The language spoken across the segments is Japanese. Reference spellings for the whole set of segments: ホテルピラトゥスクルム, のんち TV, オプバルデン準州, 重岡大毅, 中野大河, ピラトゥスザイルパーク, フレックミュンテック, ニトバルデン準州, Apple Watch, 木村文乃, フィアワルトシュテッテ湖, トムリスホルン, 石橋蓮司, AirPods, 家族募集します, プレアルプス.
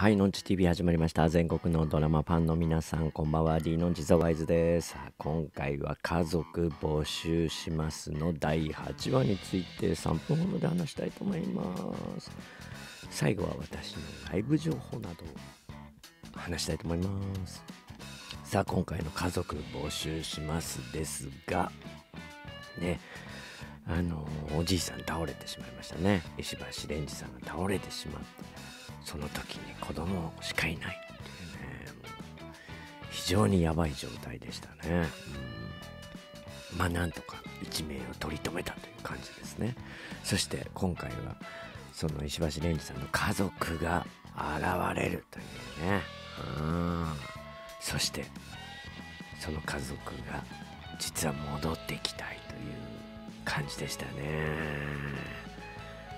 はい、のんち TV 始まりました。全国のドラマファンの皆さん、こんばんは。D ノンチ The Wise です。今回は家族募集しますの第8話について3分ほどで話したいと思います。最後は私のライブ情報などを話したいと思います。さあ、今回の家族募集しますですが、ね、おじいさん倒れてしまいましたね。石橋蓮司さんが倒れてしまって。その時に子供しかいないっていうね、もう非常にやばい状態でしたね。まあなんとか一命を取り留めたという感じですね。そして今回はその石橋蓮司さんの家族が現れるというね、そしてその家族が実は戻ってきたいという感じでしたね。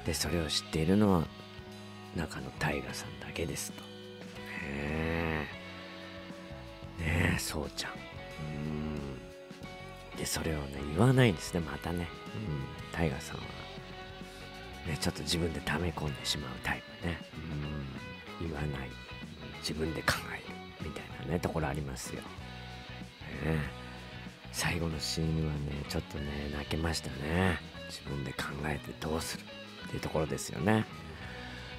でそれを知っているのは中野大河さんだけですと。ねえ、そうちゃん。で、それをね、言わないんですね、またね。大河さんは、ね、ちょっと自分で溜め込んでしまうタイプね。言わない。自分で考える。みたいなね、ところありますよ。最後のシーンはね、ちょっとね、泣けましたね。自分で考えてどうするっていうところですよね。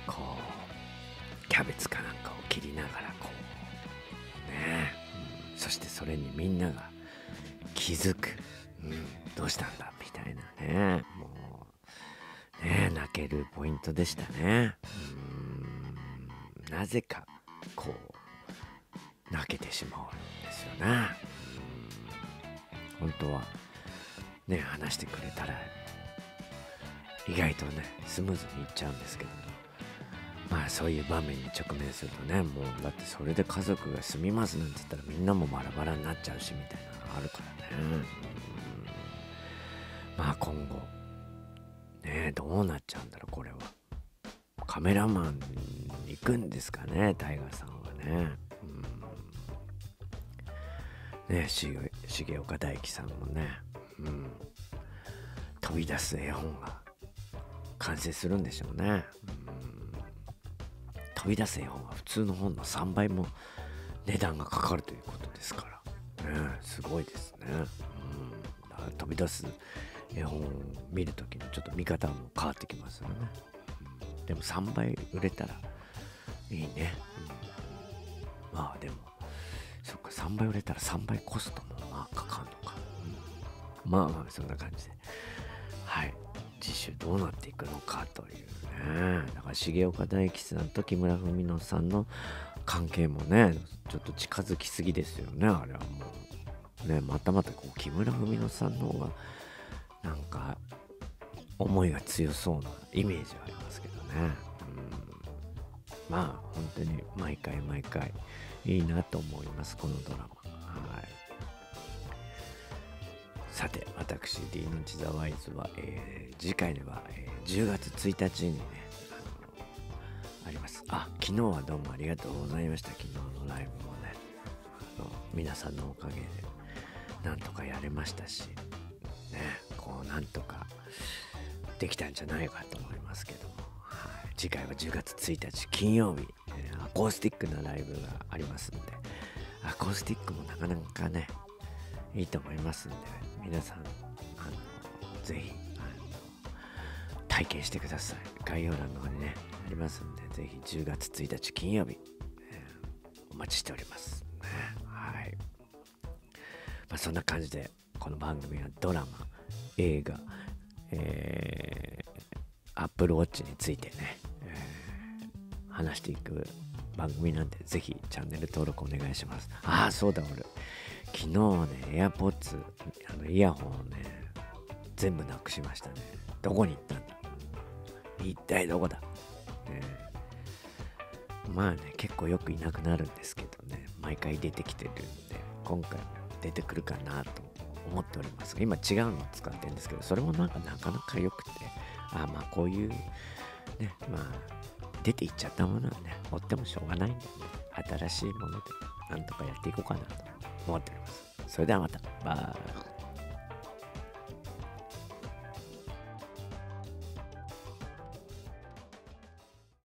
こうキャベツかなんかを切りながらこうね、そしてそれにみんなが気づく、どうしたんだみたいなね、もうね泣けるポイントでしたね。なぜかこう泣けてしまうんですよね。本当はね話してくれたら意外とねスムーズにいっちゃうんですけども。まあそういう場面に直面するとね、もうだってそれで家族が住みますなんて言ったらみんなもバラバラになっちゃうしみたいなのがあるからね。まあ今後ねどうなっちゃうんだろう。これはカメラマンに行くんですかね、タイガーさんはね。ね重岡大毅さんもね、飛び出す絵本が完成するんでしょうね。飛び出す絵本は普通の本の3倍も値段がかかるということですから、すごいですね。飛び出す絵本を見るときにちょっと見方も変わってきますよね。でも3倍売れたらいいね。まあでもそっか、3倍売れたら3倍コストもまあかかるのか、まあそんな感じで、はい。次週どうなっていくのかというね。だから重岡大毅さんと木村文乃さんの関係もねちょっと近づきすぎですよね。あれはもうねまたこう木村文乃さんの方がなんか思いが強そうなイメージはありますけどね。まあ本当に毎回いいなと思いますこのドラマ。はい。さて私 D ノンチ The Wise は、次回では、10月1日にね あります。昨日はどうもありがとうございました。昨日のライブもね皆さんのおかげでなんとかやれましたしね、こうなんとかできたんじゃないかと思いますけども、はい、次回は10月1日金曜日、アコースティックなライブがありますので、アコースティックもなかなかねいいと思いますんで、皆さんぜひ体験してください。概要欄の方にねありますんで、ぜひ10月1日金曜日、お待ちしております、ね。はい。そんな感じでこの番組はドラマ、映画、Apple Watch についてね、話していく番組なんで、ぜひチャンネル登録お願いします。そうだ俺。昨日ね、AirPods、イヤホンをね、全部なくしましたね。どこに行ったんだ？一体どこだ？まあね、結構よくいなくなるんですけどね、毎回出てきてるんで、今回も出てくるかなと思っておりますが、今違うのを使ってるんですけど、それもなんかなかなか良くて、まあこういう、ね、まあ、出ていっちゃったものはね、追ってもしょうがないんで、ね、新しいもので、なんとかやっていこうかなと。思っております。それではまた。バイ。